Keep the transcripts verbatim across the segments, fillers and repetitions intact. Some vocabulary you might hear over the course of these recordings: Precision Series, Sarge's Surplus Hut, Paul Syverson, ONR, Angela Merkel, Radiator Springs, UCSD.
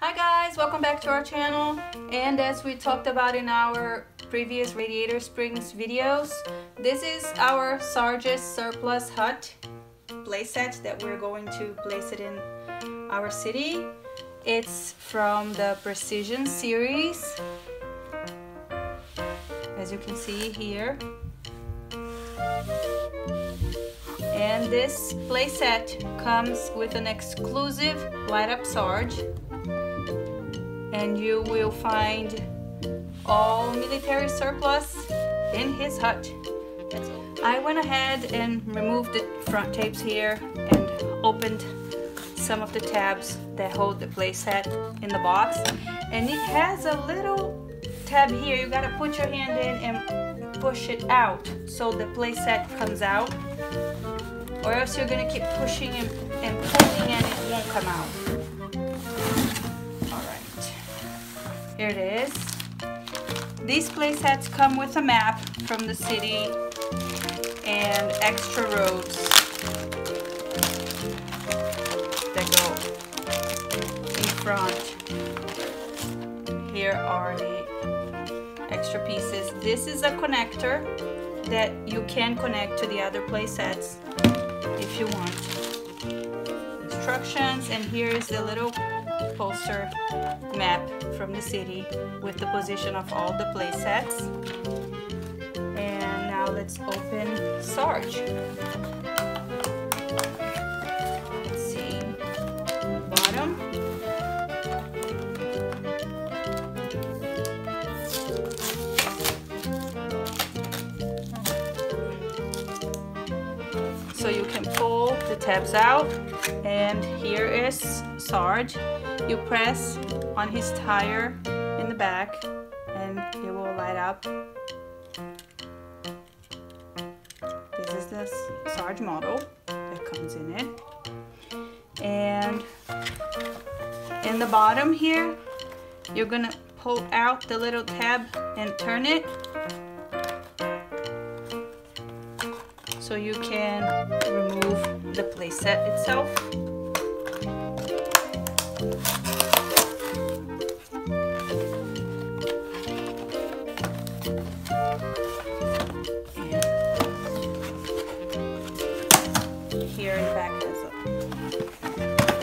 Hi guys, welcome back to our channel. And as we talked about in our previous Radiator Springs videos, this is our Sarge's Surplus Hut playset that we're going to place it in our city. It's from the Precision Series, as you can see here. And this playset comes with an exclusive Light Up Sarge, and you will find all military surplus in his hut. I went ahead and removed the front tapes here and opened some of the tabs that hold the playset in the box, and it has a little tab here. You gotta put your hand in and push it out so the playset comes out, or else you're gonna keep pushing and, and pulling and it won't come out. All right, here it is. These playsets come with a map from the city and extra roads that go in front. Here are the extra pieces. This is a connector that you can connect to the other playsets if you want. Instructions, and here is the little poster map from the city with the position of all the playsets. And now let's open Sarge. Let's see, the bottom. So you can pull the tabs out, and here is Sarge. You press on his tire in the back and it will light up. This is the Sarge model that comes in it. And in the bottom here, you're gonna pull out the little tab and turn it, so you can remove the playset itself. And here in the back has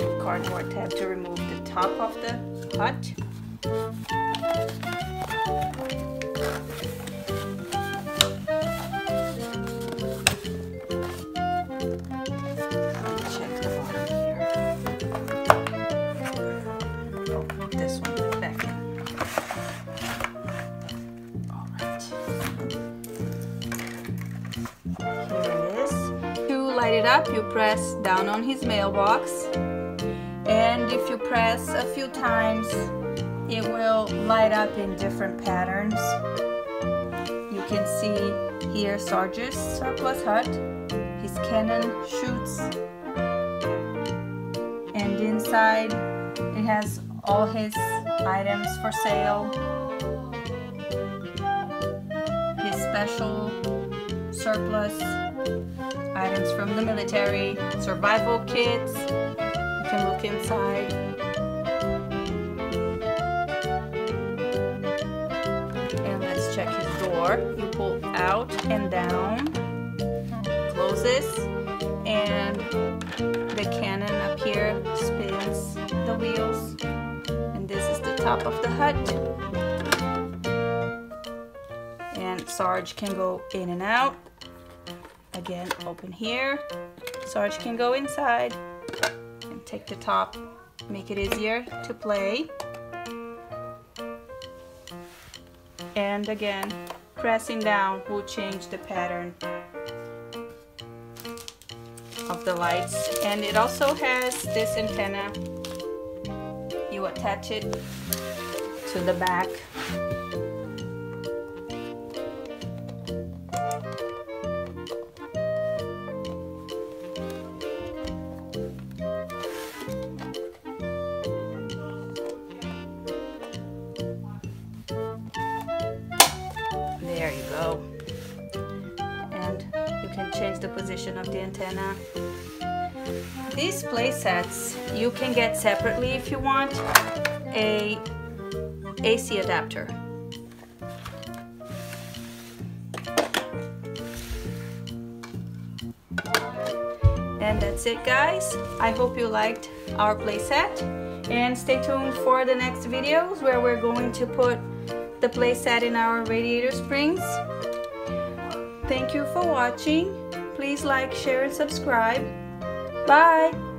a cardboard tab to remove the top of the hut. It up, you press down on his mailbox, and if you press a few times it will light up in different patterns. You can see here Sarge's Surplus Hut, his cannon shoots, and inside it has all his items for sale, his special surplus items from the military, survival kits. You can look inside. And let's check his door. You pull out and down, closes, and the cannon up here spins the wheels. And this is the top of the hut. And Sarge can go in and out. Again, open here. Sarge can go inside and take the top, make it easier to play. And again, pressing down will change the pattern of the lights. And it also has this antenna. You attach it to the back. There you go. And you can change the position of the antenna. These play sets you can get separately if you want a A C adapter. And that's it, guys. I hope you liked our play set, and stay tuned for the next videos where we're going to put the play set in our Radiator Springs. Thank you for watching. Please like, share, and subscribe. Bye!